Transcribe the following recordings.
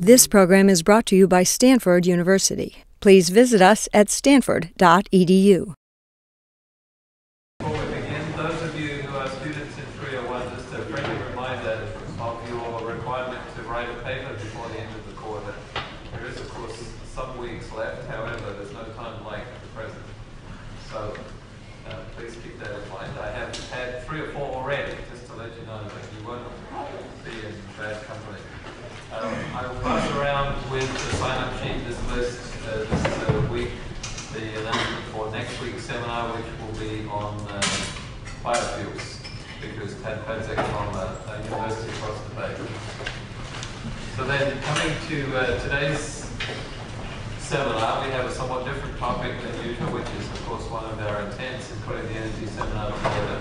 This program is brought to you by Stanford University. Please visit us at stanford.edu. Biofuels, because Ted Pezek from a university across the bay. So then, coming to today's seminar, we have a somewhat different topic than usual, which is, of course, one of our intents in putting the energy seminar together.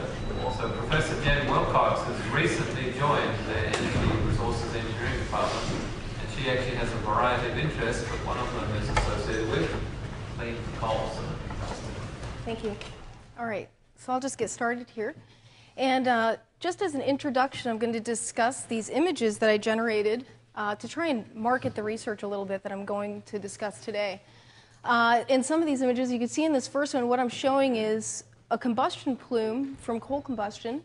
So Professor Jen Wilcox has recently joined the Energy Resources Engineering Department, and she actually has a variety of interests, but one of them is associated with clean coal. Thank you. All right. So I'll just get started here. And just as an introduction, I'm going to discuss these images that I generated to try and market the research a little bit that I'm going to discuss today. In some of these images, you can see in this first one, what I'm showing is a combustion plume from coal combustion.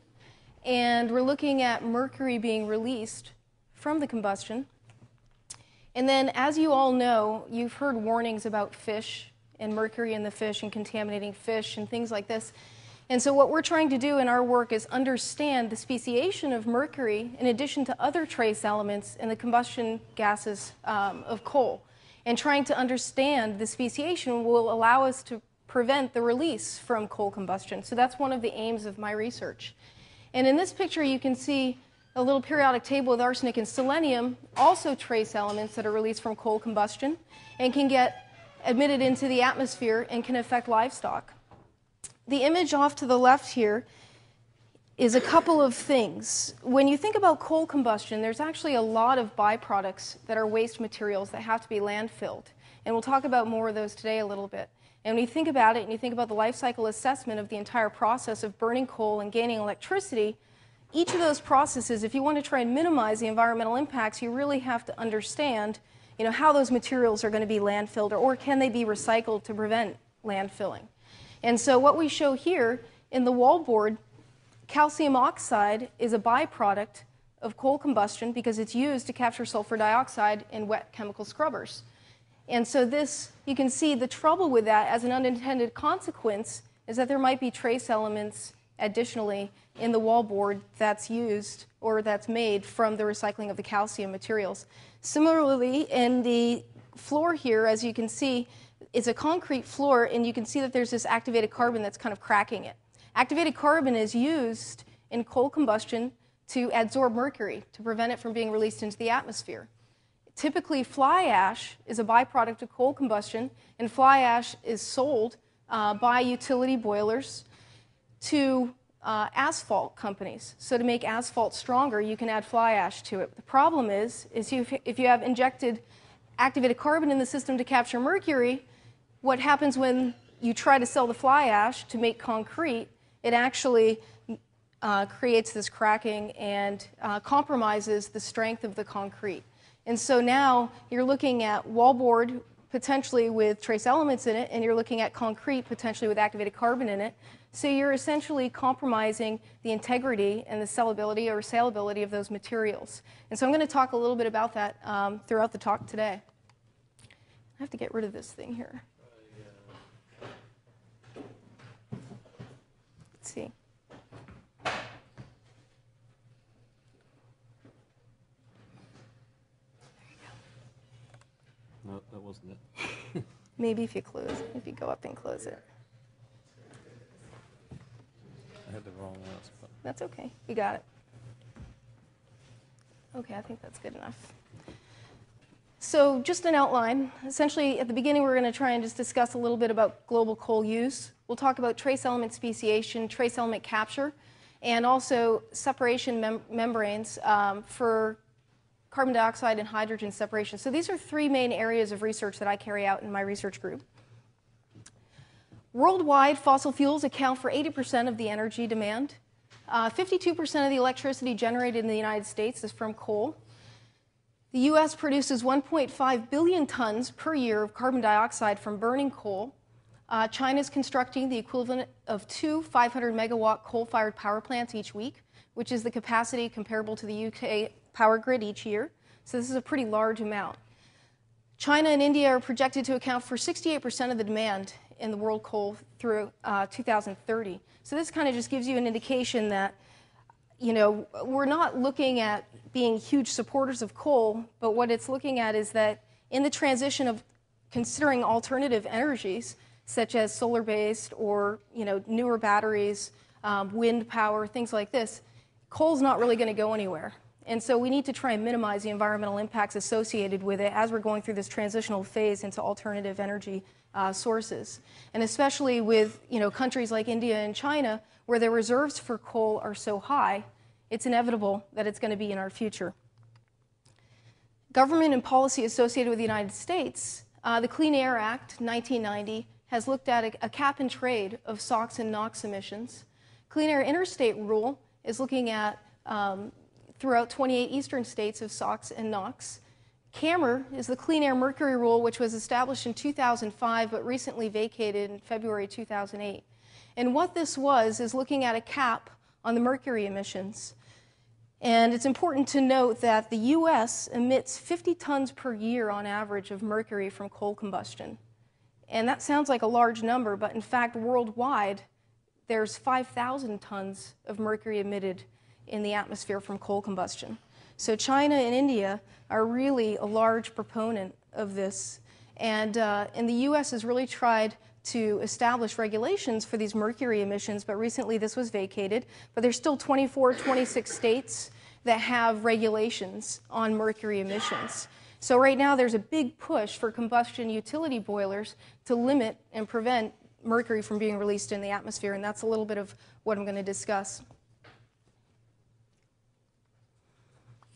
And we're looking at mercury being released from the combustion. And then, as you all know, you've heard warnings about fish and mercury in the fish and contaminating fish and things like this. And so what we're trying to do in our work is understand the speciation of mercury in addition to other trace elements in the combustion gases of coal. And trying to understand the speciation will allow us to prevent the release from coal combustion. So that's one of the aims of my research. And in this picture, you can see a little periodic table with arsenic and selenium, also trace elements that are released from coal combustion and can get admitted into the atmosphere and can affect livestock. The image off to the left here is a couple of things. When you think about coal combustion, there's actually a lot of byproducts that are waste materials that have to be landfilled. And we'll talk about more of those today a little bit. And when you think about it, and you think about the life cycle assessment of the entire process of burning coal and gaining electricity, each of those processes, if you want to try and minimize the environmental impacts, you really have to understand, you know, how those materials are going to be landfilled, or can they be recycled to prevent landfilling. And so what we show here in the wallboard, calcium oxide is a byproduct of coal combustion because it's used to capture sulfur dioxide in wet chemical scrubbers. And so this, you can see the trouble with that as an unintended consequence is that there might be trace elements additionally in the wallboard that's used or that's made from the recycling of the calcium materials. Similarly, in the floor here, as you can see, it's a concrete floor, and you can see that there's this activated carbon that's kind of cracking it. Activated carbon is used in coal combustion to adsorb mercury, to prevent it from being released into the atmosphere. Typically, fly ash is a byproduct of coal combustion, and fly ash is sold by utility boilers to asphalt companies. So to make asphalt stronger, you can add fly ash to it. The problem is if you have injected activated carbon in the system to capture mercury, what happens when you try to sell the fly ash to make concrete, it actually creates this cracking and compromises the strength of the concrete. And so now you're looking at wallboard potentially with trace elements in it, and you're looking at concrete potentially with activated carbon in it. So you're essentially compromising the integrity and the sellability or saleability of those materials. And so I'm going to talk a little bit about that throughout the talk today. I have to get rid of this thing here. See. There you go. No, that wasn't it. Maybe if you close it, if you go up and close it. I had the wrong mouse button. That's okay. You got it. Okay, I think that's good enough. So just an outline. Essentially, at the beginning, we're going to try and just discuss a little bit about global coal use. We'll talk about trace element speciation, trace element capture, and also separation membranes for carbon dioxide and hydrogen separation. So these are three main areas of research that I carry out in my research group. Worldwide, fossil fuels account for 80% of the energy demand. 52% of the electricity generated in the United States is from coal. The U.S. produces 1.5 billion tons per year of carbon dioxide from burning coal. China is constructing the equivalent of 2 500-megawatt coal-fired power plants each week, which is the capacity comparable to the U.K. power grid each year. So this is a pretty large amount. China and India are projected to account for 68% of the demand in the world coal through 2030. So this kind of just gives you an indication that, you know, we're not looking at being huge supporters of coal, but what it's looking at is that in the transition of considering alternative energies, such as solar-based or, you know, newer batteries, wind power, things like this, coal's not really going to go anywhere. And so we need to try and minimize the environmental impacts associated with it as we're going through this transitional phase into alternative energy sources. And especially with, you know, countries like India and China, where their reserves for coal are so high, it's inevitable that it's going to be in our future. Government and policy associated with the United States, the Clean Air Act, 1990, has looked at a cap and trade of SOx and NOx emissions. Clean Air Interstate Rule is looking at throughout 28 eastern states of SOx and NOx. CAMR is the Clean Air Mercury Rule, which was established in 2005 but recently vacated in February 2008. And what this was is looking at a cap on the mercury emissions. And it's important to note that the U.S. emits 50 tons per year on average of mercury from coal combustion. And that sounds like a large number, but in fact, worldwide, there's 5,000 tons of mercury emitted in the atmosphere from coal combustion. So China and India are really a large proponent of this. And the U.S. has really tried to establish regulations for these mercury emissions, but recently this was vacated. But there's still 24, 26 states that have regulations on mercury emissions. So right now there's a big push for combustion utility boilers to limit and prevent mercury from being released in the atmosphere, and that's a little bit of what I'm going to discuss.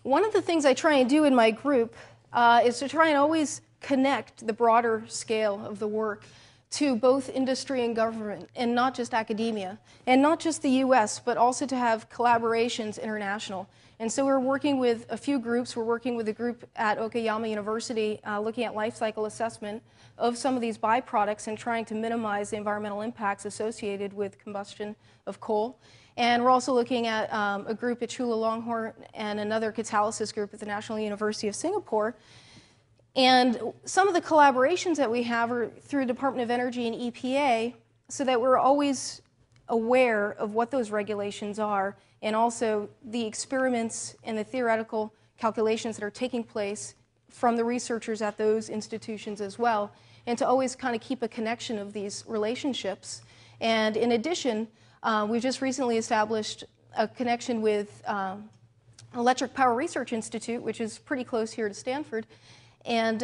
One of the things I try and do in my group is to try and always connect the broader scale of the work to both industry and government, and not just academia, and not just the U.S., but also to have collaborations international. And so we're working with a few groups. We're working with a group at Okayama University looking at life cycle assessment of some of these byproducts and trying to minimize the environmental impacts associated with combustion of coal. And we're also looking at a group at Chula Longhorn and another catalysis group at the National University of Singapore. And some of the collaborations that we have are through Department of Energy and EPA, so that we're always aware of what those regulations are, and also the experiments and the theoretical calculations that are taking place from the researchers at those institutions as well, and to always kind of keep a connection of these relationships. And in addition, we've just recently established a connection with Electric Power Research Institute, which is pretty close here to Stanford, and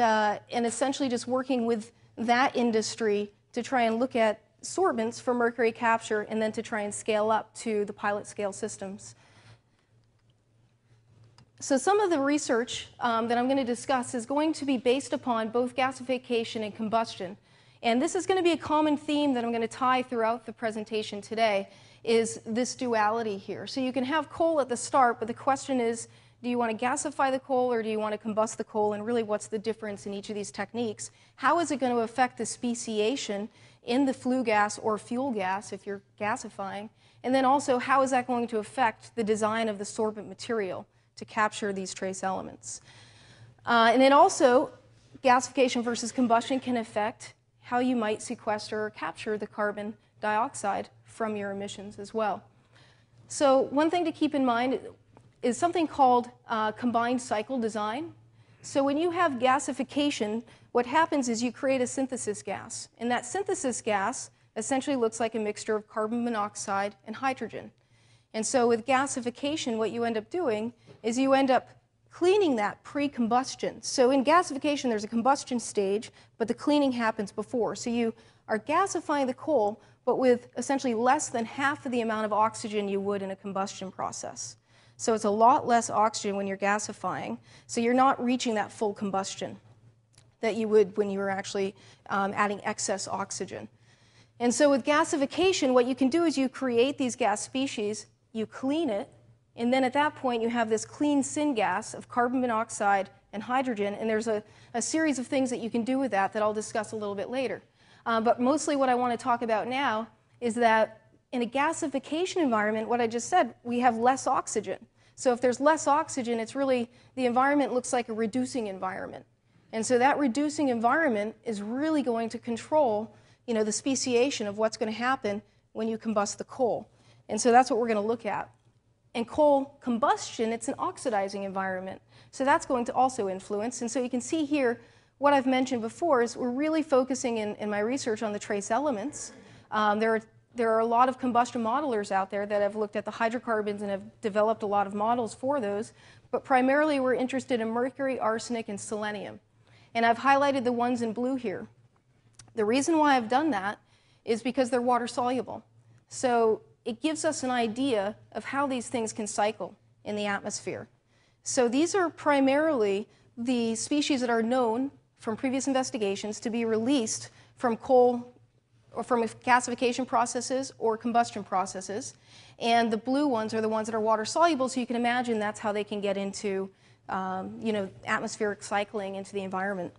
essentially just working with that industry to try and look at sorbents for mercury capture and then to try and scale up to the pilot scale systems. So some of the research that I'm going to discuss is going to be based upon both gasification and combustion. And this is going to be a common theme that I'm going to tie throughout the presentation today, is this duality here. So you can have coal at the start, but the question is, do you want to gasify the coal or do you want to combust the coal? And really, what's the difference in each of these techniques? How is it going to affect the speciation in the flue gas or fuel gas if you're gasifying? And then also, how is that going to affect the design of the sorbent material to capture these trace elements? And then also, gasification versus combustion can affect how you might sequester or capture the carbon dioxide from your emissions as well. So one thing to keep in mind is something called combined cycle design. So when you have gasification, what happens is you create a synthesis gas. And that synthesis gas essentially looks like a mixture of carbon monoxide and hydrogen. And so with gasification, what you end up doing is you end up cleaning that pre-combustion. So in gasification, there's a combustion stage, but the cleaning happens before. So you are gasifying the coal, but with essentially less than half of the amount of oxygen you would in a combustion process. So it's a lot less oxygen when you're gasifying. So you're not reaching that full combustion that you would when you were actually adding excess oxygen. And so with gasification, what you can do is you create these gas species you clean it, and then at that point you have this clean syngas of carbon monoxide and hydrogen, and there's a series of things that you can do with that that I'll discuss a little bit later. But mostly what I want to talk about now is that in a gasification environment, what I just said, we have less oxygen. So if there's less oxygen, it's really, the environment looks like a reducing environment. And so that reducing environment is really going to control, you know, the speciation of what's going to happen when you combust the coal. And so that's what we're going to look at. And coal combustion, it's an oxidizing environment. So that's going to also influence. And so you can see here, what I've mentioned before is we're really focusing in my research on the trace elements. There are a lot of combustion modelers out there that have looked at the hydrocarbons and have developed a lot of models for those, but primarily we're interested in mercury, arsenic, and selenium. And I've highlighted the ones in blue here. The reason why I've done that is because they're water soluble. So it gives us an idea of how these things can cycle in the atmosphere. So these are primarily the species that are known from previous investigations to be released from coal or from gasification processes or combustion processes. And the blue ones are the ones that are water soluble, so you can imagine that's how they can get into you know, atmospheric cycling into the environment.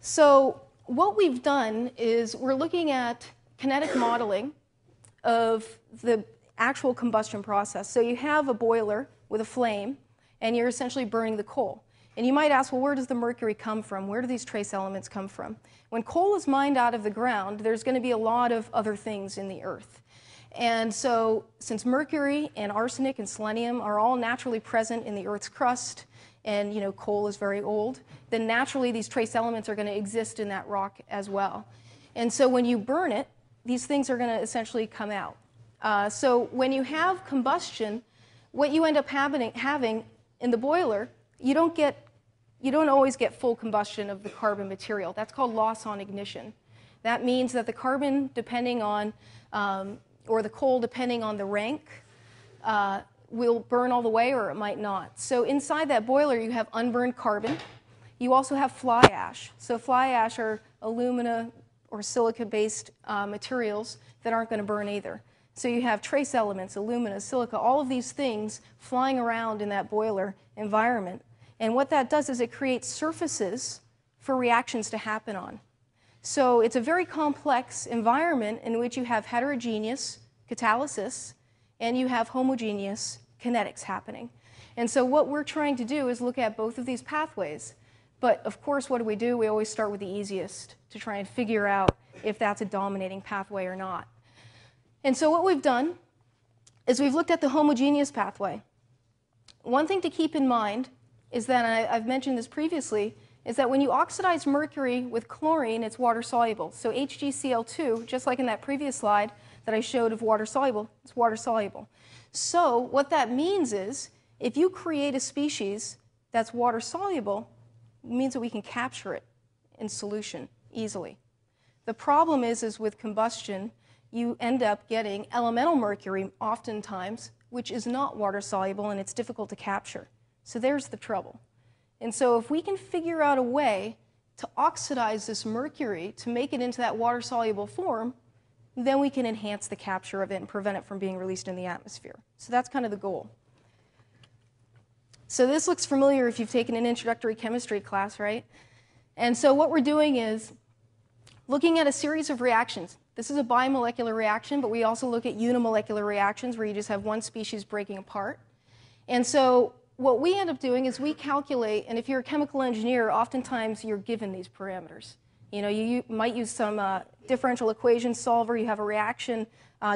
So what we've done is we're looking at kinetic modeling of the actual combustion process. So you have a boiler with a flame, and you're essentially burning the coal. And you might ask, well, where does the mercury come from? Where do these trace elements come from? When coal is mined out of the ground, there's going to be a lot of other things in the earth. And so since mercury and arsenic and selenium are all naturally present in the earth's crust, and you know, coal is very old, then naturally these trace elements are going to exist in that rock as well. And so when you burn it, these things are going to essentially come out. So when you have combustion, what you end up having in the boiler, you don't always get full combustion of the carbon material. That's called loss on ignition. That means that the carbon, depending on, or the coal, depending on the rank, will burn all the way or it might not. So inside that boiler, you have unburned carbon. You also have fly ash. So fly ash are alumina or silica-based materials that aren't going to burn either. So you have trace elements, alumina, silica, all of these things flying around in that boiler environment. And what that does is it creates surfaces for reactions to happen on. So it's a very complex environment in which you have heterogeneous catalysis and you have homogeneous kinetics happening. And so what we're trying to do is look at both of these pathways. But of course, what do? We always start with the easiest to try and figure out if that's a dominating pathway or not. And so what we've done is we've looked at the homogeneous pathway. One thing to keep in mind is that, and I've mentioned this previously, is that when you oxidize mercury with chlorine, it's water soluble. So HgCl2, just like in that previous slide that I showed of water soluble, it's water soluble. So what that means is if you create a species that's water soluble, it means that we can capture it in solution easily. The problem is with combustion, you end up getting elemental mercury oftentimes, which is not water soluble and it's difficult to capture. So there's the trouble. And so if we can figure out a way to oxidize this mercury to make it into that water soluble form, then we can enhance the capture of it and prevent it from being released in the atmosphere. So that's kind of the goal. So this looks familiar if you've taken an introductory chemistry class, right? And so what we're doing is looking at a series of reactions. This is a bimolecular reaction, but we also look at unimolecular reactions where you just have one species breaking apart. And so what we end up doing is we calculate, and if you're a chemical engineer, oftentimes you're given these parameters. You know, you might use some differential equation solver, you have a reaction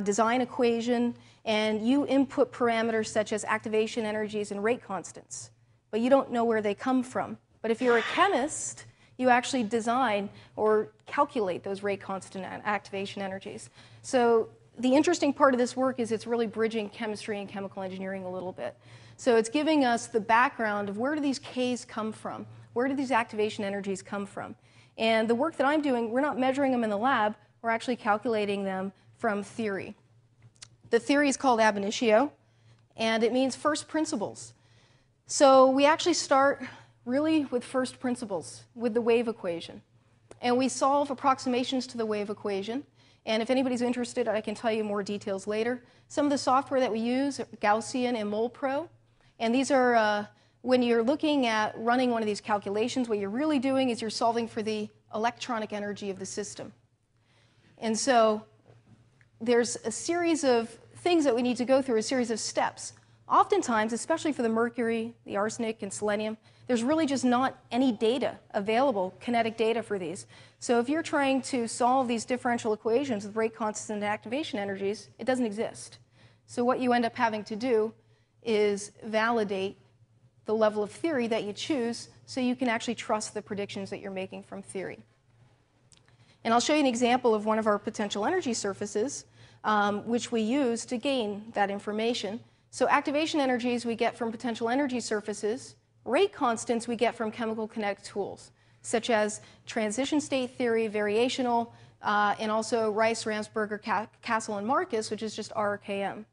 design equation, and you input parameters such as activation energies and rate constants, but you don't know where they come from. But if you're a chemist, you actually design or calculate those rate constant and activation energies. So the interesting part of this work is it's really bridging chemistry and chemical engineering a little bit. So it's giving us the background of where do these Ks come from? Where do these activation energies come from? And the work that I'm doing, we're not measuring them in the lab. We're actually calculating them from theory. The theory is called ab initio, and it means first principles. So we actually start really with first principles, with the wave equation. And we solve approximations to the wave equation. And if anybody's interested, I can tell you more details later. Some of the software that we use, Gaussian and Molpro, and these are, when you're looking at running one of these calculations, what you're really doing is you're solving for the electronic energy of the system. And so there's a series of things that we need to go through, a series of steps. Oftentimes, especially for the mercury, the arsenic, and selenium, there's really just not any data available, kinetic data for these. So if you're trying to solve these differential equations with rate constants and activation energies, it doesn't exist. So what you end up having to do is validate the level of theory that you choose so you can actually trust the predictions that you're making from theory. And I'll show you an example of one of our potential energy surfaces, which we use to gain that information. So activation energies we get from potential energy surfaces. Rate constants we get from chemical kinetic tools, such as transition state theory, variational, and also Rice, Ramsberger, Kassel, and Marcus, which is just RKM.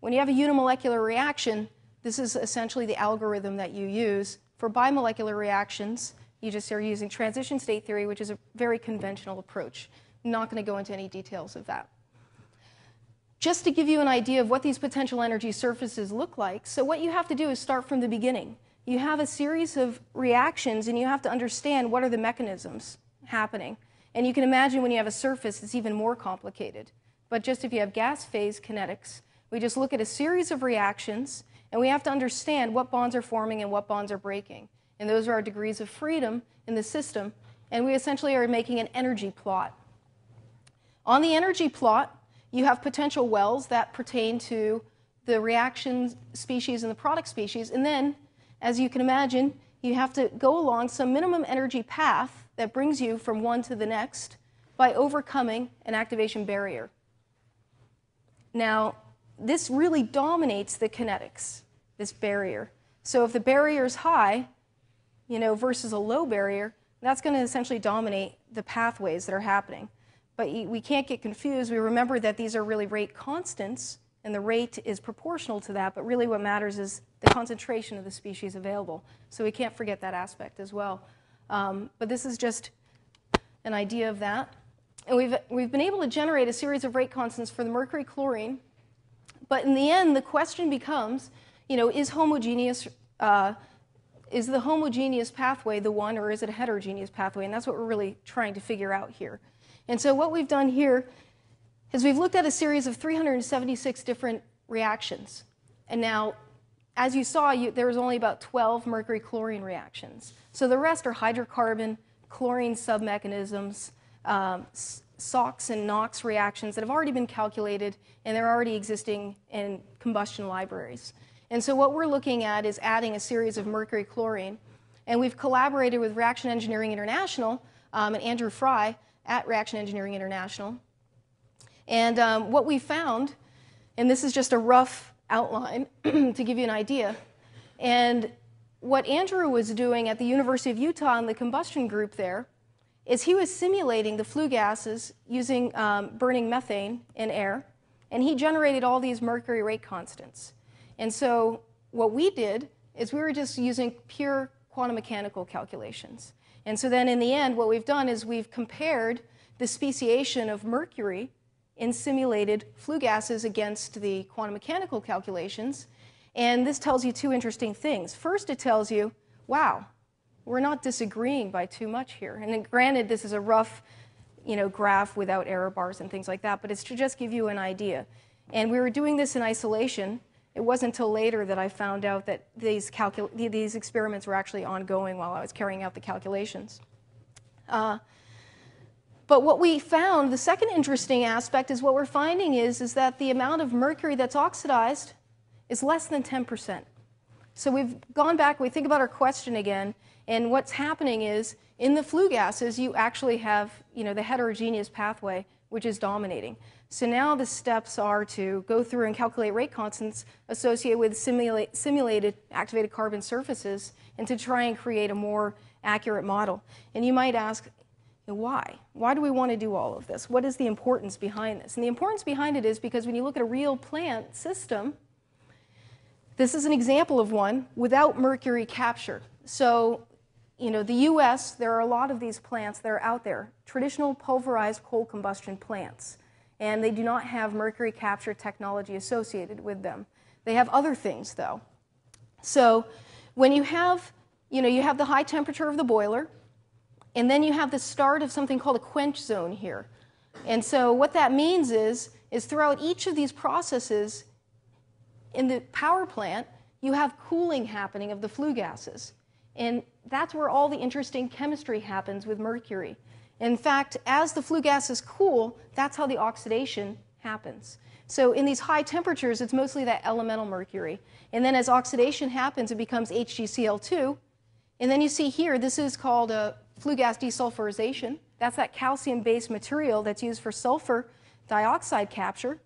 When you have a unimolecular reaction, this is essentially the algorithm that you use. For bimolecular reactions, you just are using transition state theory, which is a very conventional approach. I'm not going to go into any details of that. Just to give you an idea of what these potential energy surfaces look like, so what you have to do is start from the beginning. You have a series of reactions, and you have to understand what are the mechanisms happening. And you can imagine when you have a surface, it's even more complicated. But just if you have gas phase kinetics, we just look at a series of reactions, and we have to understand what bonds are forming and what bonds are breaking. And those are our degrees of freedom in the system. And we essentially are making an energy plot. On the energy plot, you have potential wells that pertain to the reaction species and the product species. And then, as you can imagine, you have to go along some minimum energy path that brings you from one to the next by overcoming an activation barrier. Now, this really dominates the kinetics, this barrier. So if the barrier is high, versus a low barrier, that's going to essentially dominate the pathways that are happening. But we can't get confused. We remember that these are really rate constants, and the rate is proportional to that, but really what matters is the concentration of the species available. So we can't forget that aspect as well. But this is just an idea of that. And we've been able to generate a series of rate constants for the mercury chlorine. But in the end, the question becomes, is the homogeneous pathway the one, or is it a heterogeneous pathway? And that's what we're really trying to figure out here. And so what we've done here is we've looked at a series of 376 different reactions. And now, as you saw, there was only about 12 mercury-chlorine reactions. So the rest are hydrocarbon, chlorine submechanisms, SOx and NOx reactions that have already been calculated, and they're already existing in combustion libraries. And so what we're looking at is adding a series of mercury-chlorine. And we've collaborated with Reaction Engineering International and Andrew Fry at Reaction Engineering International. And what we found, and this is just a rough outline to give you an idea, and what Andrew was doing at the University of Utah in the combustion group there is he was simulating the flue gases using burning methane in air, and he generated all these mercury rate constants. And so what we did is we were just using pure quantum mechanical calculations. And so then in the end, what we've done is we've compared the speciation of mercury in simulated flue gases against the quantum mechanical calculations. And this tells you two interesting things. First, it tells you, wow, we're not disagreeing by too much here. And then, granted, this is a rough graph without error bars and things like that, but it's to just give you an idea. And we were doing this in isolation. It wasn't until later that I found out that these experiments were actually ongoing while I was carrying out the calculations. But what we found, the second interesting aspect is what we're finding is that the amount of mercury that's oxidized is less than 10%. So we've gone back, we think about our question again, and what's happening is in the flue gases, you actually have the heterogeneous pathway, which is dominating. So now the steps are to go through and calculate rate constants associated with simulated activated carbon surfaces and to try and create a more accurate model. And you might ask, why? Why do we want to do all of this? What is the importance behind this? And the importance behind it is because when you look at a real plant system, this is an example of one without mercury capture. So you know, the U.S., there are a lot of these plants that are out there, traditional pulverized coal combustion plants, and they do not have mercury capture technology associated with them. They have other things, though. So when you have, you know, you have the high temperature of the boiler, and then you have the start of something called a quench zone here. And so what that means is throughout each of these processes in the power plant, you have cooling happening of the flue gases. And that's where all the interesting chemistry happens with mercury. In fact, as the flue gases cool, that's how the oxidation happens. So in these high temperatures, it's mostly that elemental mercury. And then as oxidation happens, it becomes HgCl2. And then you see here, this is called a flue gas desulfurization. That's that calcium-based material that's used for sulfur dioxide capture.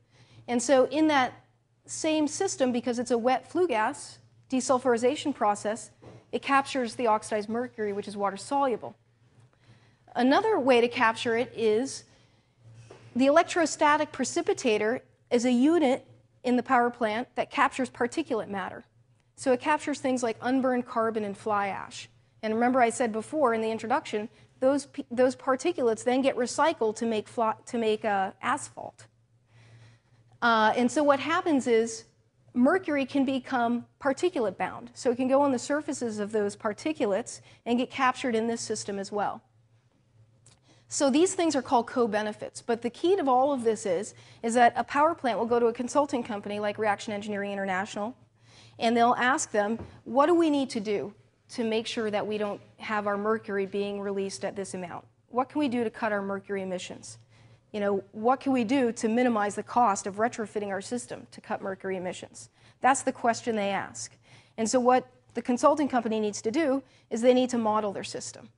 And so in that same system, because it's a wet flue gas desulfurization process, it captures the oxidized mercury, which is water-soluble. Another way to capture it is the electrostatic precipitator is a unit in the power plant that captures particulate matter. So it captures things like unburned carbon and fly ash. And remember I said before in the introduction, those particulates then get recycled to make, asphalt. And so what happens is mercury can become particulate bound. So it can go on the surfaces of those particulates and get captured in this system as well. So these things are called co-benefits. But the key to all of this is that a power plant will go to a consulting company like Reaction Engineering International, and they'll ask them, what do we need to do to make sure that we don't have our mercury being released at this amount? What can we do to cut our mercury emissions? You know, what can we do to minimize the cost of retrofitting our system to cut mercury emissions? That's the question they ask. And so what the consulting company needs to do is they need to model their system.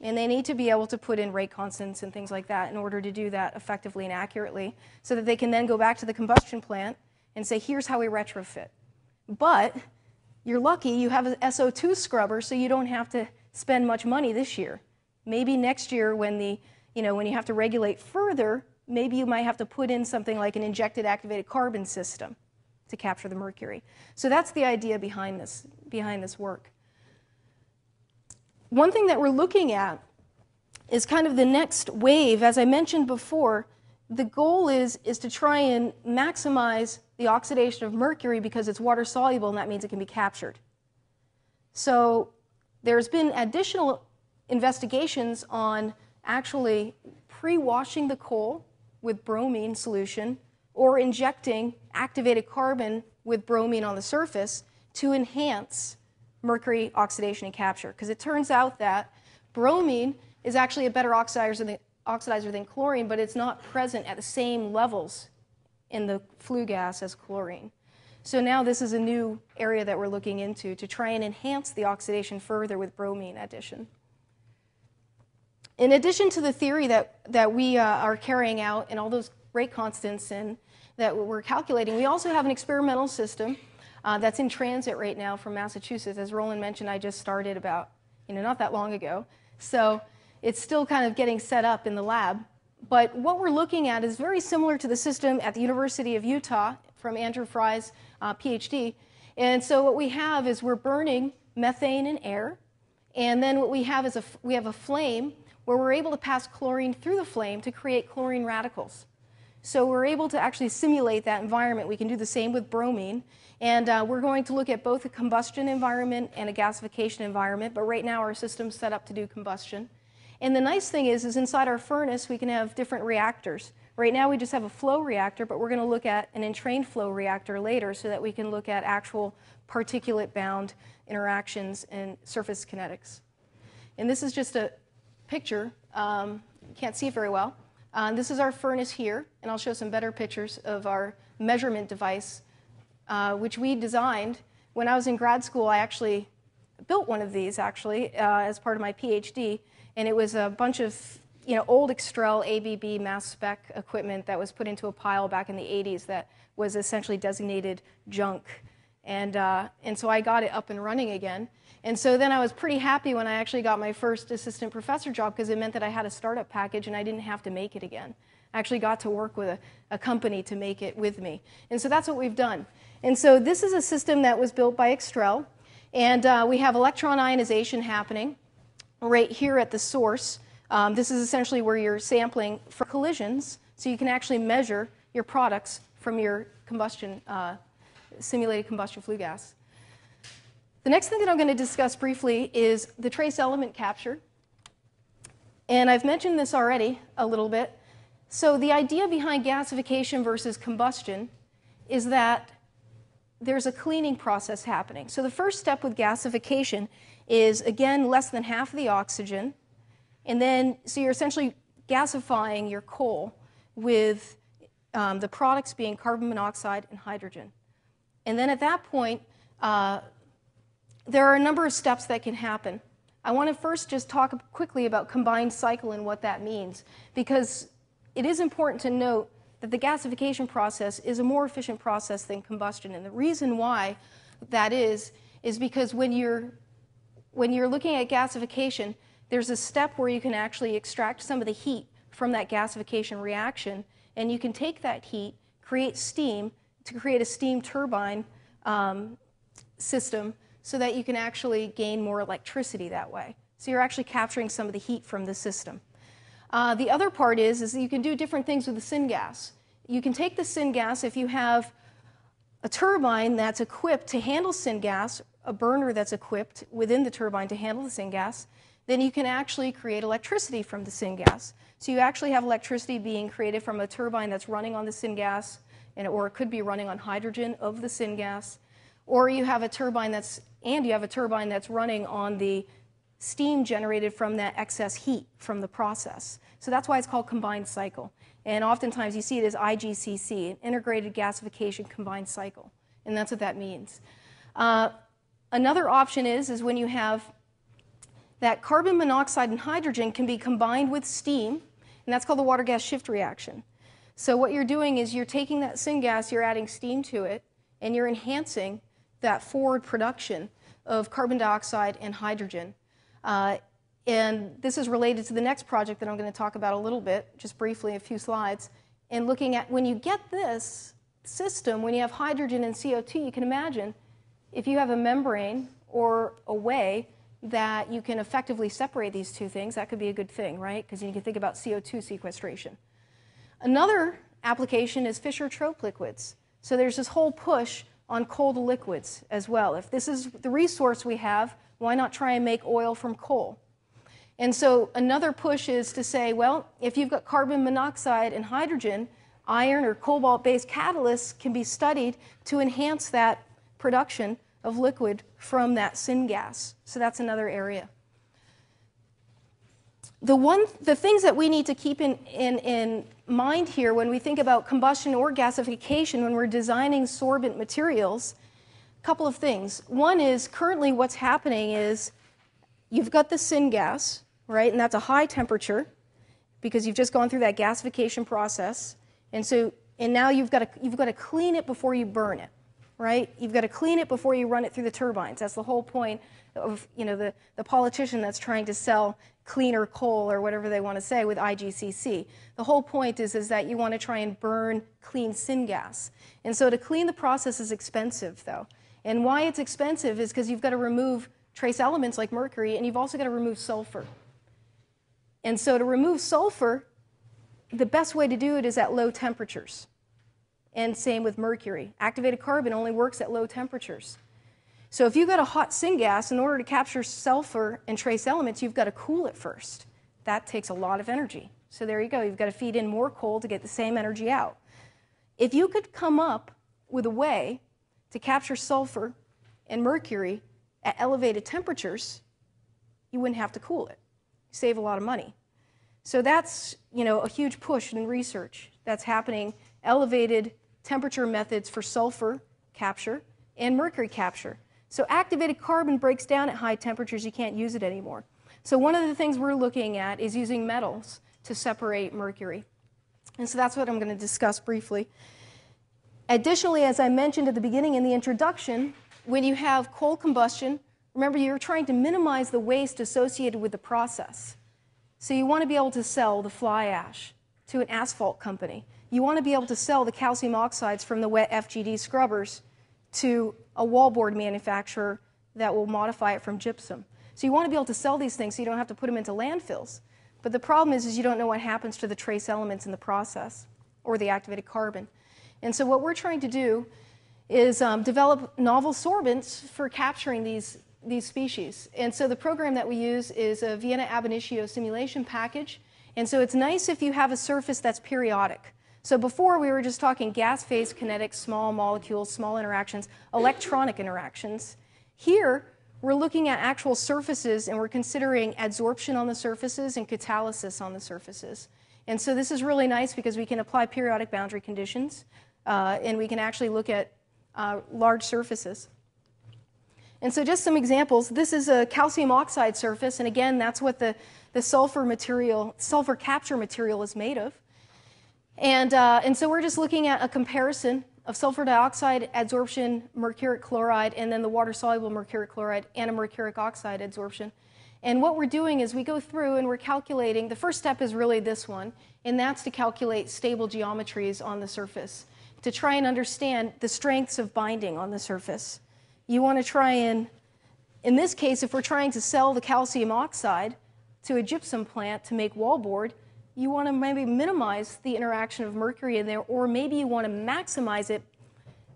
And they need to be able to put in rate constants and things like that in order to do that effectively and accurately so that they can then go back to the combustion plant and say, here's how we retrofit. But you're lucky you have an SO2 scrubber, so you don't have to spend much money this year. Maybe next year when, when you have to regulate further, maybe you might have to put in something like an injected activated carbon system to capture the mercury. So that's the idea behind this, work. One thing that we're looking at is kind of the next wave. As I mentioned before, the goal is to try and maximize the oxidation of mercury because it's water soluble, and that means it can be captured. So there's been additional investigations on actually pre-washing the coal with bromine solution or injecting activated carbon with bromine on the surface to enhance mercury oxidation and capture, because it turns out that bromine is actually a better oxidizer than chlorine, but it's not present at the same levels in the flue gas as chlorine. So now this is a new area that we're looking into to try and enhance the oxidation further with bromine addition. In addition to the theory that we are carrying out and all those rate constants and that we're calculating, we also have an experimental system that's in transit right now from Massachusetts. As Roland mentioned, I just started about, not that long ago. So it's still kind of getting set up in the lab. But what we're looking at is very similar to the system at the University of Utah from Andrew Fry's PhD. And so what we have is we're burning methane in air. And then what we have is we have a flame where we're able to pass chlorine through the flame to create chlorine radicals. So we're able to actually simulate that environment. We can do the same with bromine. And we're going to look at both a combustion environment and a gasification environment. But right now, our system's set up to do combustion. And the nice thing is inside our furnace, we can have different reactors. Right now, we just have a flow reactor, but we're going to look at an entrained flow reactor later so that we can look at actual particulate-bound interactions and surface kinetics. And this is just a picture. You can't see it very well. This is our furnace here, and I'll show some better pictures of our measurement device, which we designed. When I was in grad school, I actually built one of these, as part of my PhD, and it was a bunch of old Extrel ABB mass spec equipment that was put into a pile back in the 80s that was essentially designated junk. And so I got it up and running again. And so then I was pretty happy when I actually got my first assistant professor job, because it meant that I had a startup package and I didn't have to make it again. I actually got to work with a company to make it with me. And so that's what we've done. And so this is a system that was built by Extrel. And we have electron ionization happening. right here at the source. This is essentially where you're sampling for collisions, so you can actually measure your products from your combustion, simulated combustion flue gas. The next thing that I'm going to discuss briefly is the trace element capture. And I've mentioned this already a little bit. So the idea behind gasification versus combustion is that there's a cleaning process happening. So the first step with gasification is, again, less than half of the oxygen. And then, so you're essentially gasifying your coal with the products being carbon monoxide and hydrogen. And then at that point, there are a number of steps that can happen. I want to first just talk quickly about combined cycle and what that means, because it is important to note that the gasification process is a more efficient process than combustion. And the reason why that is because when you're looking at gasification, there's a step where you can actually extract some of the heat from that gasification reaction, and you can take that heat, create steam, to create a steam turbine system so that you can actually gain more electricity that way. So you're actually capturing some of the heat from the system. The other part is that you can do different things with the syngas. You can take the syngas if you have a turbine that's equipped to handle syngas, a burner that's equipped within the turbine to handle the syngas, then you can actually create electricity from the syngas. So you actually have electricity being created from a turbine that's running on the syngas, and, or it could be running on hydrogen of the syngas, or you have a turbine that's, and you have a turbine that's running on the steam generated from that excess heat from the process. So that's why it's called combined cycle. And oftentimes you see it as IGCC, an integrated gasification combined cycle. And that's what that means. Another option is when you have that carbon monoxide and hydrogen can be combined with steam, and that's called the water gas shift reaction. So what you're doing is you're taking that syngas, you're adding steam to it, and you're enhancing that forward production of carbon dioxide and hydrogen. And this is related to the next project that I'm going to talk about a little bit, just briefly, a few slides. And looking at when you get this system, when you have hydrogen and CO2, you can imagine if you have a membrane or a way that you can effectively separate these two things, that could be a good thing, right? Because you can think about CO2 sequestration. Another application is Fischer-Tropsch liquids. So there's this whole push on coal to liquids as well. If this is the resource we have, why not try and make oil from coal? And so another push is to say, well, if you've got carbon monoxide and hydrogen, iron or cobalt-based catalysts can be studied to enhance that production of liquid from that syngas. So that's another area. The things that we need to keep in mind here when we think about combustion or gasification when we're designing sorbent materials, a couple of things. One is currently what's happening is you've got the syngas, right? And that's a high temperature because you've just gone through that gasification process. And so, and now you've got to clean it before you burn it, right? You've got to clean it before you run it through the turbines. That's the whole point of, you know, the politician that's trying to sell cleaner coal or whatever they want to say with IGCC. The whole point is that you want to try and burn clean syngas. And so to clean the process is expensive, though. And why it's expensive is because you've got to remove trace elements like mercury, and you've also got to remove sulfur. And so to remove sulfur, the best way to do it is at low temperatures. And same with mercury. Activated carbon only works at low temperatures. So if you've got a hot syngas, in order to capture sulfur and trace elements, you've got to cool it first. That takes a lot of energy. So there you go. You've got to feed in more coal to get the same energy out. If you could come up with a way to capture sulfur and mercury at elevated temperatures, you wouldn't have to cool it. You save a lot of money. So that's, you know, a huge push in research that's happening, elevated temperature methods for sulfur capture and mercury capture. So activated carbon breaks down at high temperatures. You can't use it anymore. So one of the things we're looking at is using metals to separate mercury. And so that's what I'm going to discuss briefly. Additionally, as I mentioned at the beginning in the introduction, when you have coal combustion, remember you're trying to minimize the waste associated with the process. So you want to be able to sell the fly ash to an asphalt company. You want to be able to sell the calcium oxides from the wet FGD scrubbers to a wallboard manufacturer that will modify it from gypsum. So you want to be able to sell these things so you don't have to put them into landfills. But the problem is you don't know what happens to the trace elements in the process or the activated carbon. And so what we're trying to do is develop novel sorbents for capturing these species. And so the program that we use is a Vienna ab initio simulation package. And so it's nice if you have a surface that's periodic. So before we were just talking gas phase kinetics, small molecules, small interactions, electronic interactions. Here, we're looking at actual surfaces, and we're considering adsorption on the surfaces and catalysis on the surfaces. And so this is really nice because we can apply periodic boundary conditions, and we can actually look at large surfaces. And so just some examples. This is a calcium oxide surface, and again, that's what the sulfur capture material is made of. And so we're just looking at a comparison of sulfur dioxide adsorption, mercuric chloride, and then the water-soluble mercuric chloride and a mercuric oxide adsorption. And what we're doing is we go through and we're calculating. The first step is really this one, and that's to calculate stable geometries on the surface to try and understand the strengths of binding on the surface. You want to try and, in this case, if we're trying to sell the calcium oxide to a gypsum plant to make wallboard, you want to maybe minimize the interaction of mercury in there, or maybe you want to maximize it,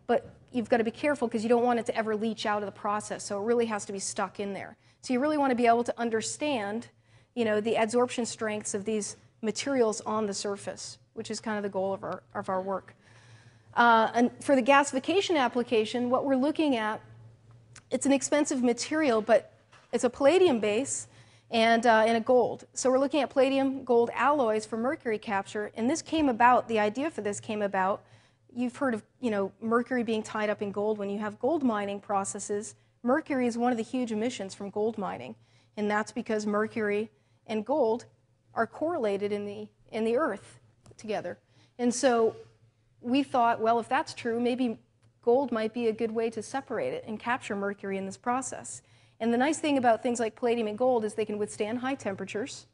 but you've got to be careful because you don't want it to ever leach out of the process, so it really has to be stuck in there. So you really want to be able to understand, you know, the adsorption strengths of these materials on the surface, which is kind of the goal of our work. And for the gasification application, what we're looking at, it's an expensive material, but it's a palladium base, and a gold. So we're looking at palladium gold alloys for mercury capture, and this came about, the idea for this came about, you've heard of, you know, mercury being tied up in gold. When you have gold mining processes, mercury is one of the huge emissions from gold mining, and that's because mercury and gold are correlated in the earth together. And so we thought, well, if that's true, maybe gold might be a good way to separate it and capture mercury in this process. And the nice thing about things like palladium and gold is they can withstand high temperatures.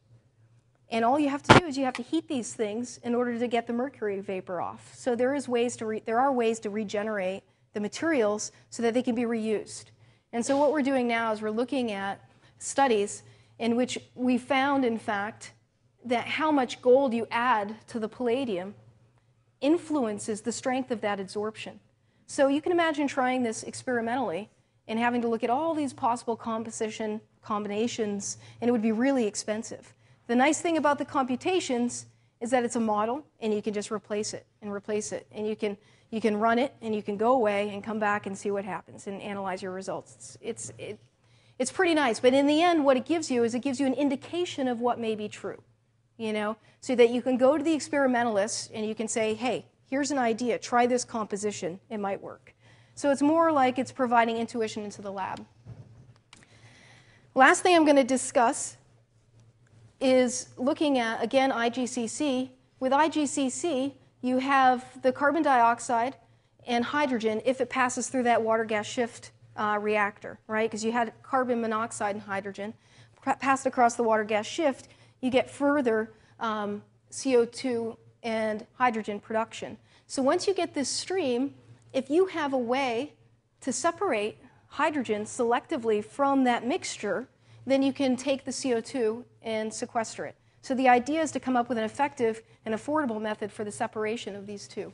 And all you have to do is you have to heat these things in order to get the mercury vapor off. So there are ways to regenerate the materials so that they can be reused. And so what we're doing now is we're looking at studies in which we found, in fact, that how much gold you add to the palladium influences the strength of that adsorption. So you can imagine trying this experimentally and having to look at all these possible composition combinations, and it would be really expensive. The nice thing about the computations is that it's a model, and you can just replace it, and you can run it, and you can go away and come back and see what happens and analyze your results. It's pretty nice, but in the end, what it gives you is it gives you an indication of what may be true, you know, so that you can go to the experimentalists and you can say, hey, here's an idea, try this composition, it might work. So it's more like it's providing intuition into the lab. Last thing I'm going to discuss is looking at, again, IGCC. With IGCC, you have the carbon dioxide and hydrogen if it passes through that water gas shift reactor, right? Because you had carbon monoxide and hydrogen. Passed across the water gas shift, you get further CO2 and hydrogen production. So once you get this stream, if you have a way to separate hydrogen selectively from that mixture, then you can take the CO2 and sequester it. So the idea is to come up with an effective and affordable method for the separation of these two.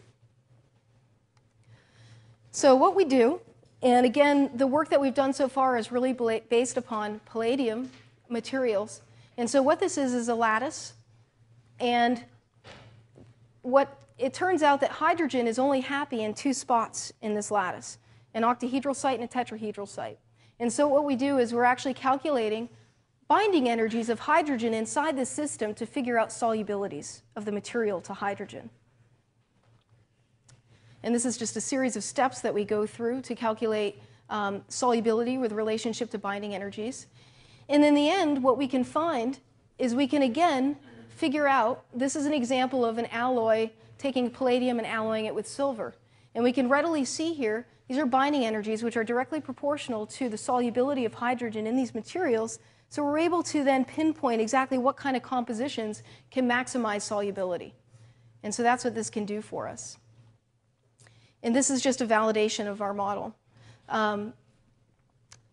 So what we do, and again, the work that we've done so far is really based upon palladium materials. And so what this is a lattice. And what it turns out that hydrogen is only happy in two spots in this lattice, an octahedral site and a tetrahedral site. And so what we do is we're actually calculating binding energies of hydrogen inside the system to figure out solubilities of the material to hydrogen. And this is just a series of steps that we go through to calculate solubility with relationship to binding energies. And in the end, what we can find is we can, again, figure out, this is an example of an alloy taking palladium and alloying it with silver. And we can readily see here, these are binding energies which are directly proportional to the solubility of hydrogen in these materials. So we're able to then pinpoint exactly what kind of compositions can maximize solubility. And so that's what this can do for us. And this is just a validation of our model.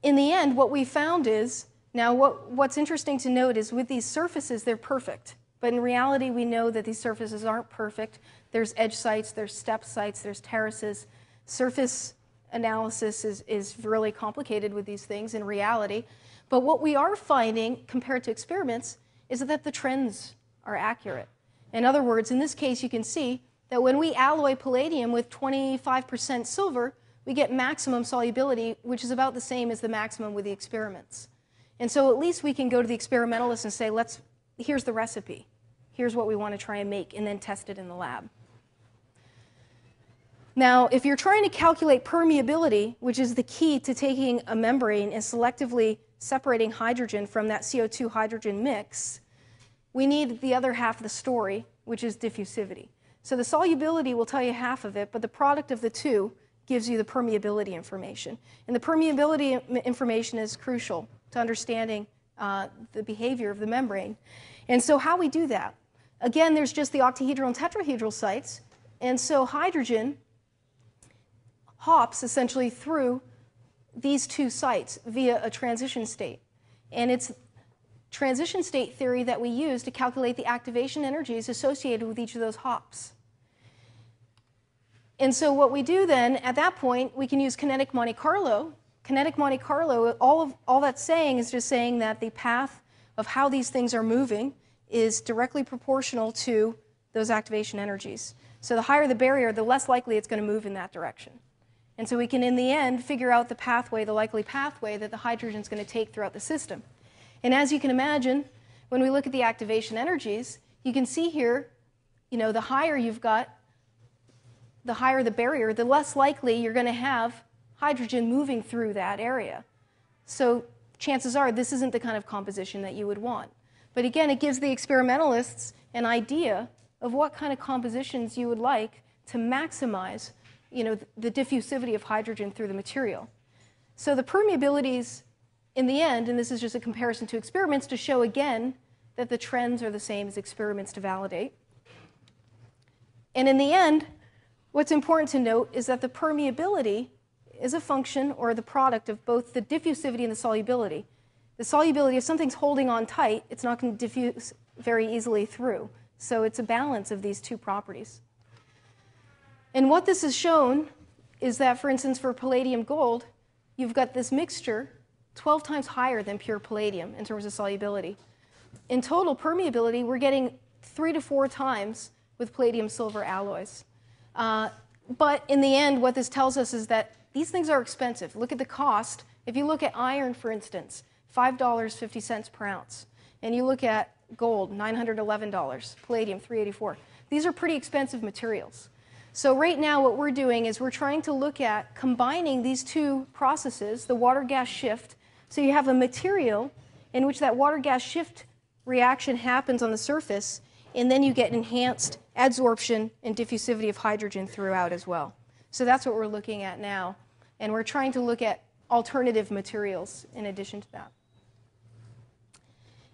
In the end, what we found is Now, what's interesting to note is with these surfaces, they're perfect. But in reality, we know that these surfaces aren't perfect. There's edge sites, there's step sites, there's terraces. Surface analysis is really complicated with these things in reality. But what we are finding, compared to experiments, is that the trends are accurate. In other words, in this case, you can see that when we alloy palladium with 25% silver, we get maximum solubility, which is about the same as the maximum with the experiments. And so at least we can go to the experimentalists and say, here's the recipe. Here's what we want to try and make, and then test it in the lab. Now, if you're trying to calculate permeability, which is the key to taking a membrane and selectively separating hydrogen from that CO2 hydrogen mix, we need the other half of the story, which is diffusivity. So the solubility will tell you half of it, but the product of the two gives you the permeability information. And the permeability information is crucial to understanding the behavior of the membrane. And so how we do that? Again, there's just the octahedral and tetrahedral sites. And so hydrogen hops essentially through these two sites via a transition state. And it's transition state theory that we use to calculate the activation energies associated with each of those hops. And so what we do then, at that point, we can use kinetic Monte Carlo. Kinetic Monte Carlo, all that's saying is just saying that the path of how these things are moving is directly proportional to those activation energies. So the higher the barrier, the less likely it's going to move in that direction. And so we can, in the end, figure out the pathway, the likely pathway that the hydrogen is going to take throughout the system. And as you can imagine, when we look at the activation energies, you can see here, the higher you've got, the higher the barrier, the less likely you're going to have hydrogen moving through that area. So chances are this isn't the kind of composition that you would want. But again, it gives the experimentalists an idea of what kind of compositions you would like to maximize the diffusivity of hydrogen through the material. So the permeabilities in the end, and this is just a comparison to experiments to show again that the trends are the same as experiments to validate. And in the end, what's important to note is that the permeability is a function or the product of both the diffusivity and the solubility. The solubility, if something's holding on tight, it's not going to diffuse very easily through. So it's a balance of these two properties. And what this has shown is that, for instance, for palladium gold, you've got this mixture 12 times higher than pure palladium in terms of solubility. In total permeability, we're getting 3 to 4 times with palladium silver alloys. But in the end, what this tells us is that these things are expensive. Look at the cost. If you look at iron, for instance, $5.50 per ounce, and you look at gold, $911, palladium, $384. These are pretty expensive materials. So right now what we're doing is we're trying to look at combining these two processes, the water gas shift, so you have a material in which that water gas shift reaction happens on the surface, and then you get enhanced adsorption and diffusivity of hydrogen throughout as well. So that's what we're looking at now. And we're trying to look at alternative materials in addition to that.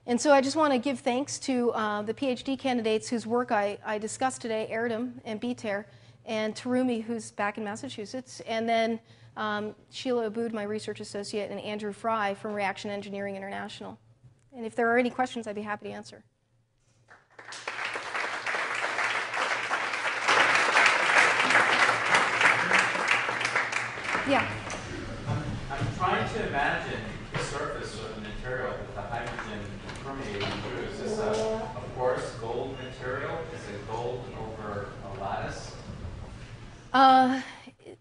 And so I just want to give thanks to the PhD candidates whose work I discussed today, Erdem and Biter, and Tarumi, who's back in Massachusetts, and then Sheila Obud, my research associate, and Andrew Fry from Reaction Engineering International. And if there are any questions, I'd be happy to answer. Yeah. I'm trying to imagine the surface of the material with the hydrogen permeating through. Is this a coarse gold material? Is it gold over a lattice?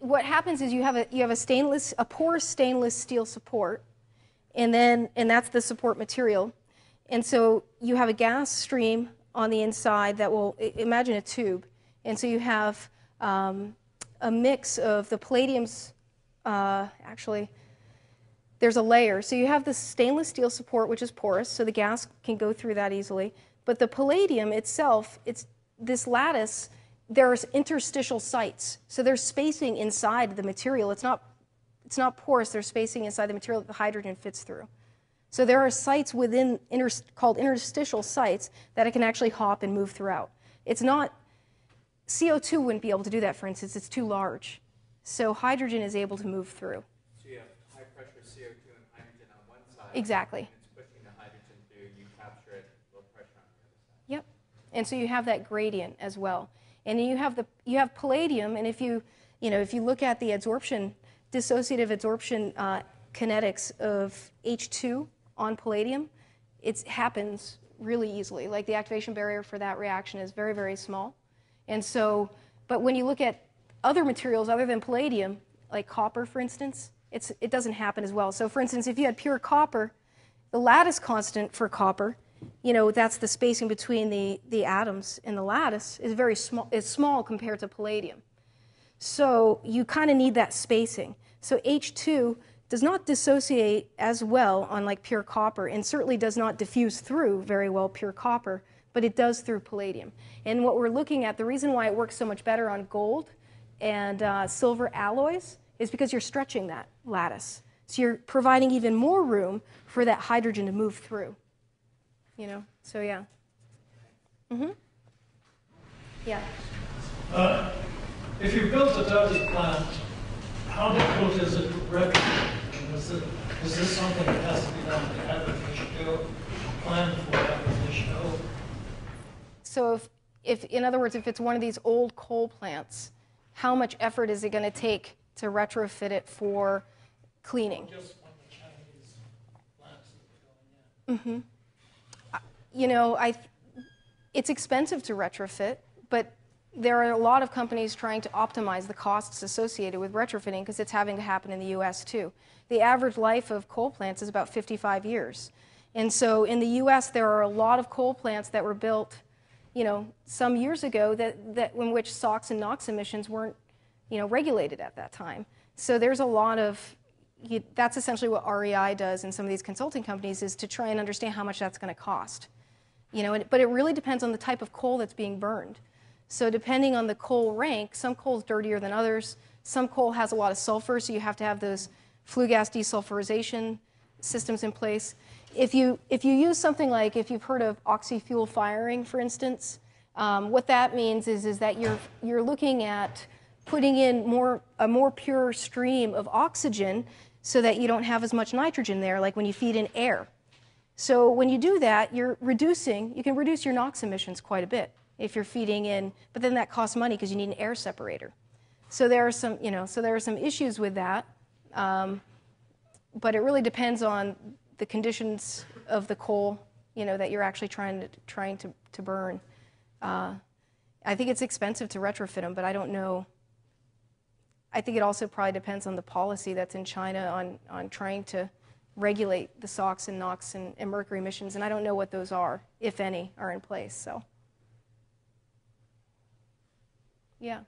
What happens is you have a stainless, a porous stainless steel support, and that's the support material, and so you have a gas stream on the inside that will imagine a tube, and so you have a mix of the palladium's. Actually, there's a layer. So you have this stainless steel support, which is porous, so the gas can go through that easily. But the palladium itself, it's this lattice, there's interstitial sites. So there's spacing inside the material. It's not porous. There's spacing inside the material that the hydrogen fits through. So there are sites within, called interstitial sites, that it can actually hop and move throughout. It's not, CO2 wouldn't be able to do that, for instance. It's too large. So hydrogen is able to move through. So you have high pressure CO2 and hydrogen on one side. Exactly. And it's And so you have that gradient as well. And you have palladium, and if you look at the adsorption, dissociative adsorption kinetics of H2 on palladium, it happens really easily. Like the activation barrier for that reaction is very, very small. And so, but when you look at other materials other than palladium, like copper, for instance, it doesn't happen as well. So for instance, if you had pure copper, the lattice constant for copper, that's the spacing between the atoms in the lattice, is very small. It's small compared to palladium. So you kind of need that spacing. So H2 does not dissociate as well on like pure copper, and certainly does not diffuse through very well pure copper, but it does through palladium. And what we're looking at, the reason why it works so much better on gold and silver alloys is because you're stretching that lattice. So you're providing even more room for that hydrogen to move through. So yeah. Mm-hmm. Yeah. If you built a dirty plant, how difficult is it to replicate? Is this something that has to be done to have a HgCl2 plan for HgCl2? So if, in other words, if it's one of these old coal plants, how much effort is it going to take to retrofit it for cleaning? Just one of the Chinese plants that are going in. Mm-hmm. It's expensive to retrofit, but there are a lot of companies trying to optimize the costs associated with retrofitting because it's having to happen in the US too. The average life of coal plants is about 55 years. And so in the US, there are a lot of coal plants that were built, some years ago that in which SOx and NOx emissions weren't, regulated at that time. So there's a lot of, that's essentially what REI does in some of these consulting companies, is to try and understand how much that's going to cost. But it really depends on the type of coal that's being burned. So depending on the coal rank, some coal is dirtier than others. Some coal has a lot of sulfur, so you have to have those flue gas desulfurization systems in place. If you use something like, if you've heard of oxy-fuel firing, for instance, what that means is that you're looking at putting in a more pure stream of oxygen so that you don't have as much nitrogen there, like when you feed in air. So when you do that, you can reduce your NOx emissions quite a bit if you're feeding in, but then that costs money because you need an air separator. So there are some, so there are some issues with that, but it really depends on the conditions of the coal, that you're actually trying to burn. I think it's expensive to retrofit them, but I don't know. I think it also probably depends on the policy that's in China on trying to regulate the SOx and NOx and mercury emissions, and I don't know what those are, if any, are in place. So. Yeah.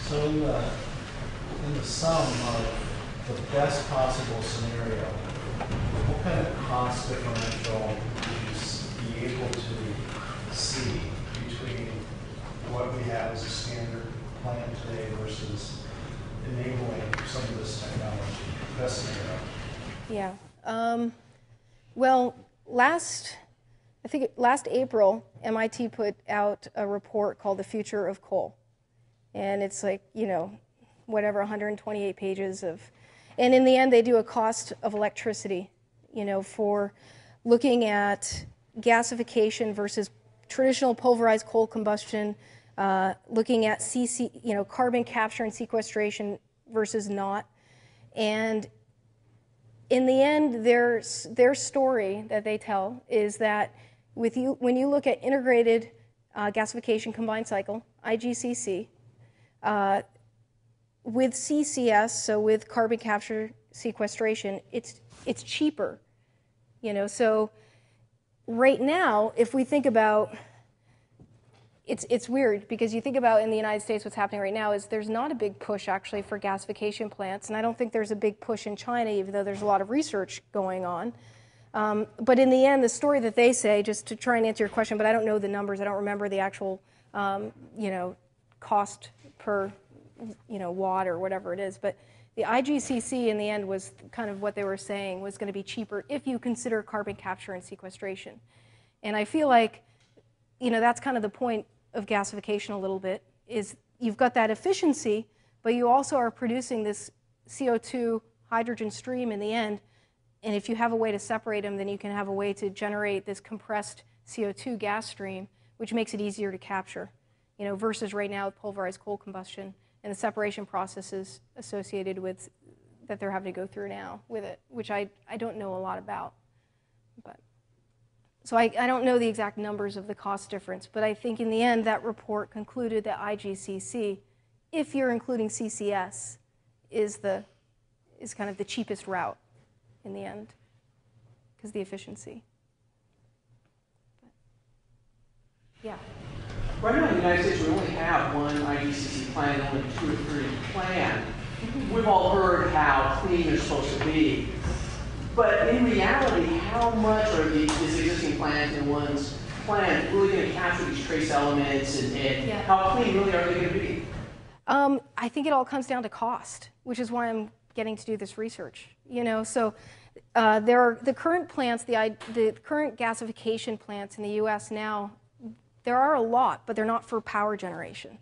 So in the sum of the best possible scenario, what kind of cost differential would you be able to see between what we have as a standard plan today versus enabling some of this technology? Best scenario. Yeah. Well, last April, MIT put out a report called The Future of Coal. And it's like, whatever, 128 pages of, and in the end, they do a cost of electricity, for looking at gasification versus traditional pulverized coal combustion, looking at carbon capture and sequestration versus not. And in the end, their story that they tell is that when you look at integrated gasification combined cycle, IGCC, with CCS, so with carbon capture sequestration, it's cheaper, So right now, if we think about, it's weird because you think about in the United States what's happening right now is there's not a big push actually for gasification plants, and I don't think there's a big push in China, even though there's a lot of research going on. But in the end, the story that they say, just to try and answer your question, but I don't know the numbers, I don't remember the actual, cost per watt or whatever it is, but the IGCC in the end was kind of what they were saying was going to be cheaper if you consider carbon capture and sequestration. And I feel like that's kind of the point of gasification a little bit, is you've got that efficiency, but you also are producing this CO2 hydrogen stream in the end, and if you have a way to separate them, then you can have a way to generate this compressed CO2 gas stream which makes it easier to capture, you know, versus right now with pulverized coal combustion and the separation processes associated with that they're having to go through now with it, which I don't know a lot about. But so I don't know the exact numbers of the cost difference, but I think in the end that report concluded that IGCC, if you're including CCS, is kind of the cheapest route in the end because of the efficiency. But, yeah. Right now in the United States, we only have one IGCC plan, only two or three planned. We've all heard how clean they're supposed to be, but in reality, how much are these existing plans and one's plan really going to capture these trace elements, and yeah, how clean really are they going to be? I think it all comes down to cost, which is why I'm getting to do this research. You know, so there are the current plants, the current gasification plants in the U.S. now. There are a lot, but they're not for power generation.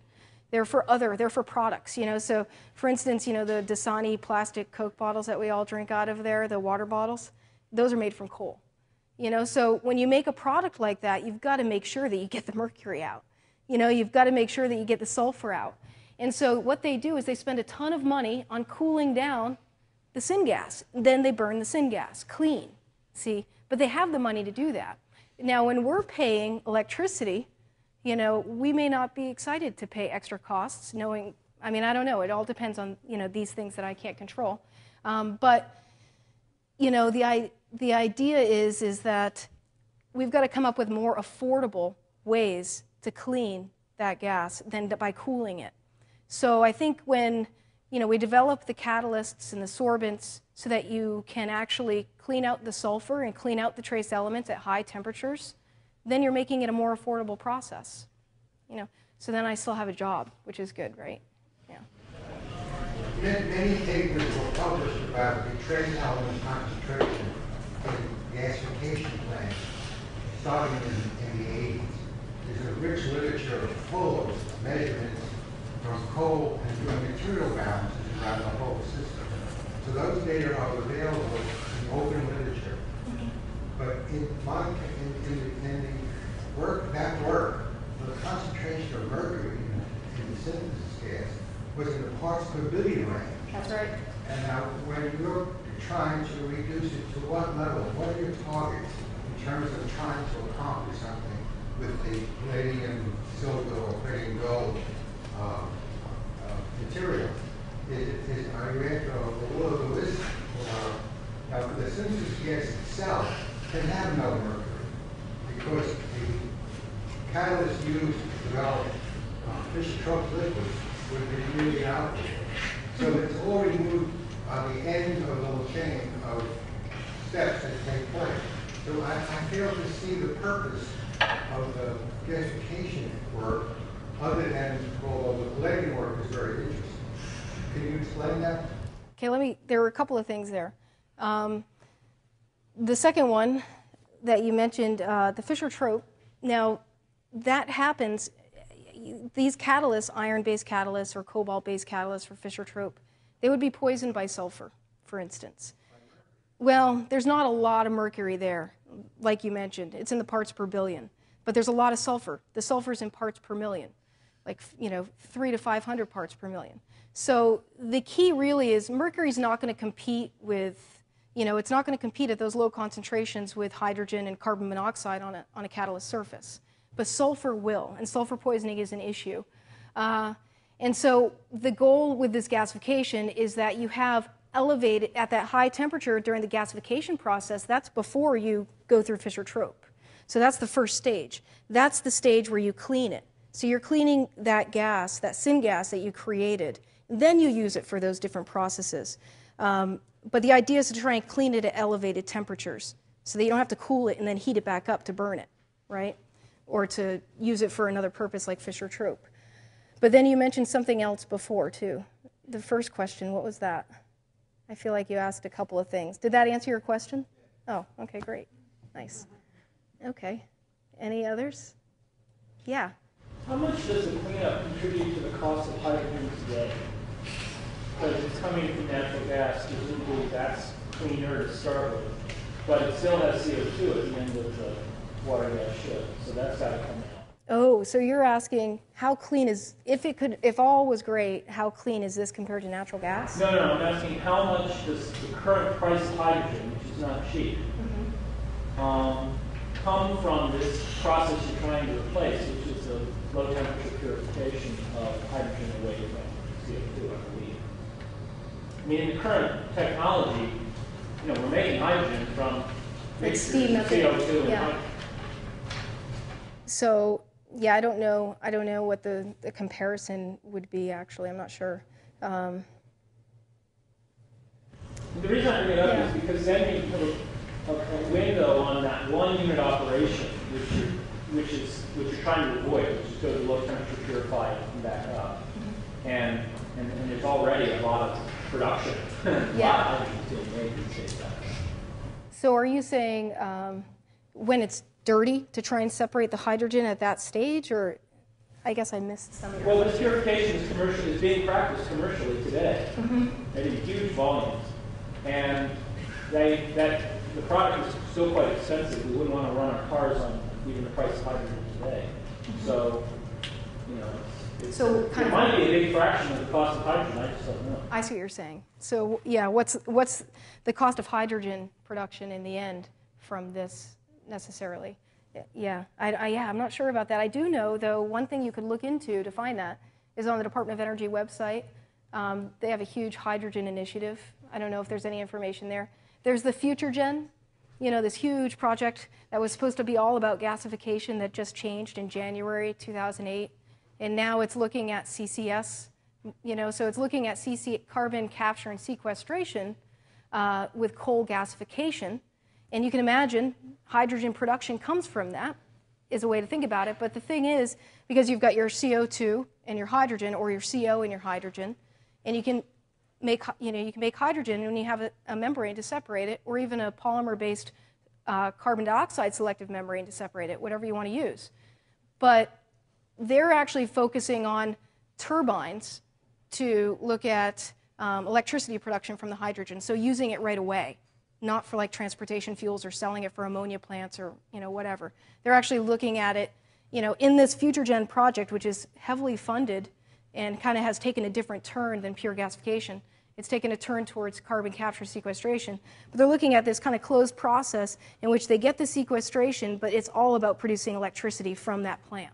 They're for products, you know. So, for instance, you know, the Dasani plastic Coke bottles that we all drink out of there, the water bottles, those are made from coal. You know, so when you make a product like that, you've got to make sure that you get the mercury out. You know, you've got to make sure that you get the sulfur out. And so what they do is they spend a ton of money on cooling down the syngas. Then they burn the syngas clean, see? But they have the money to do that. Now, when we're paying electricity, you know, we may not be excited to pay extra costs, knowing, I mean, I don't know. It all depends on, you know, these things that I can't control. But, you know, the idea is that we've got to come up with more affordable ways to clean that gas than by cooling it. So I think when, you know, we develop the catalysts and the sorbents so that you can actually clean out the sulfur and clean out the trace elements at high temperatures, then you're making it a more affordable process, you know. So then I still have a job, which is good, right? Yeah. Many papers were published about the trace element concentration in gasification plants starting in the 80s. There's a rich literature full of measurements from coal and doing material balances around the whole system. So those data are available in open literature. But in that work, the concentration of mercury in the synthesis gas was in the parts per billion range. That's right. And now, when you're trying to reduce it to what level, what are your targets in terms of trying to accomplish something with the palladium, silver, or palladium gold material? Are you after a little list? Now, the synthesis gas itself can have no mercury because the catalyst used to develop Fischer-Tropsch liquids would be really out there. So it's already moved on the end of the little chain of steps that take place. So I fail to see the purpose of the gasification work other than, well, the blending work is very interesting. Can you explain that? Okay, there were a couple of things there. The second one that you mentioned, the Fischer-Tropsch, now that happens, these catalysts, iron-based catalysts or cobalt-based catalysts for Fischer-Tropsch, they would be poisoned by sulfur, for instance. Well, there's not a lot of mercury there, like you mentioned. It's in the parts per billion, but there's a lot of sulfur. The sulfur's in parts per million, like, you know, 300 to 500 parts per million. So the key really is mercury's not going to compete with, you know, it's not going to compete at those low concentrations with hydrogen and carbon monoxide on a catalyst surface. But sulfur will, and sulfur poisoning is an issue. And so the goal with this gasification is that you have elevated, at that high temperature during the gasification process, that's before you go through Fischer-Tropsch. So that's the first stage. That's the stage where you clean it. So you're cleaning that gas, that syngas that you created. Then you use it for those different processes. But the idea is to try and clean it at elevated temperatures so that you don't have to cool it and then heat it back up to burn it, right? Or to use it for another purpose like Fischer-Tropsch. But then you mentioned something else before, too. The first question, what was that? I feel like you asked a couple of things. Did that answer your question? Oh, okay, great. Nice. Okay. Any others? Yeah. How much does the cleanup contribute to the cost of hydrogen today? Because it's coming from natural gas, presumably that's cleaner to start with. But it still has CO2 at the end of the water gas shift, so that's got to come out. Oh, so you're asking how clean is, if all was great, how clean is this compared to natural gas? No, no, I'm asking how much does the current price of hydrogen, which is not cheap, come from this process you're trying to replace, which is the low temperature purification of hydrogen away from CO2, I believe. I mean, in the current technology, you know, we're making hydrogen from steam CO2 and hydrogen. So, yeah, I don't know what the comparison would be, actually. I'm not sure. The reason I bring it up is because then you put a window on that one unit operation, which you're trying to avoid, which is go to low temperature purified and back up. Mm-hmm. And there's already a lot of production. Yeah. So are you saying when it's dirty to try and separate the hydrogen at that stage, or I guess I missed some of your Well, this purification is being practiced commercially today. Mm-hmm. And in huge volumes. And the product is still quite expensive. We wouldn't want to run our cars on even the price of hydrogen today. Mm-hmm. So, you know, it might be a big fraction of the cost of hydrogen. I just don't know. I see what you're saying. So, yeah, what's the cost of hydrogen production in the end from this necessarily? Yeah, I'm not sure about that. I do know, though, one thing you could look into to find that is on the Department of Energy website. They have a huge hydrogen initiative. I don't know if there's any information there. There's the FutureGen, you know, this huge project that was supposed to be all about gasification that just changed in January 2008. And now it's looking at CCS, you know, so it's looking at carbon capture and sequestration with coal gasification. And you can imagine hydrogen production comes from that, is a way to think about it. But the thing is, because you've got your CO2 and your hydrogen, or your CO and your hydrogen, and you can make hydrogen when you have a membrane to separate it, or even a polymer-based carbon dioxide selective membrane to separate it, whatever you want to use. But they're actually focusing on turbines to look at electricity production from the hydrogen, so using it right away, not for like transportation fuels or selling it for ammonia plants or, you know, whatever. They're actually looking at it, you know, in this FutureGen project, which is heavily funded and kind of has taken a different turn than pure gasification. It's taken a turn towards carbon capture sequestration. But they're looking at this kind of closed process in which they get the sequestration, but it's all about producing electricity from that plant.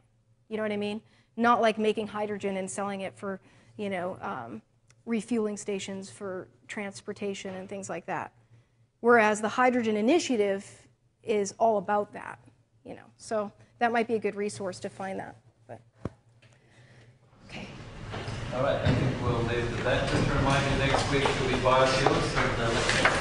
You know what I mean? Not like making hydrogen and selling it for, you know, refueling stations for transportation and things like that. Whereas the hydrogen initiative is all about that, you know. So that might be a good resource to find that. But okay. All right, I think we'll leave it at that. Just a reminder, next week will be biofuels. And,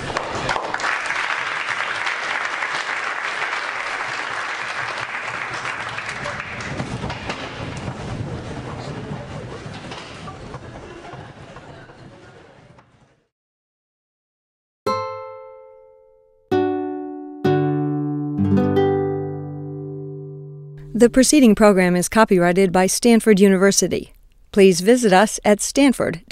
the preceding program is copyrighted by Stanford University. Please visit us at stanford.edu.